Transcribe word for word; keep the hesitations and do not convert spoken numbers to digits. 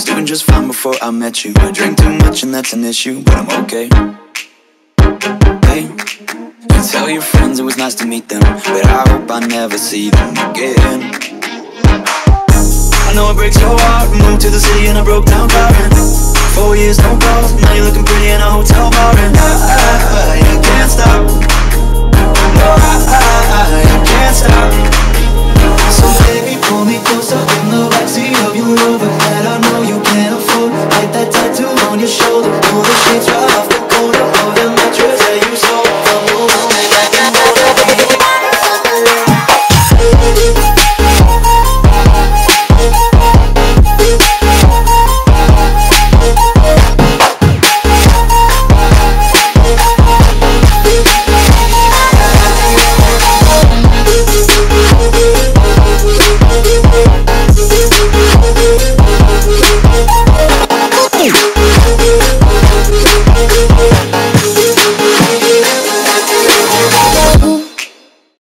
was doing just fine before I met you. I drink too much and that's an issue, but I'm okay. Hey, you tell your friends it was nice to meet them, but I hope I never see them again. I know it breaks your heart. Moved to the city and I broke down driving. Four years, no problem.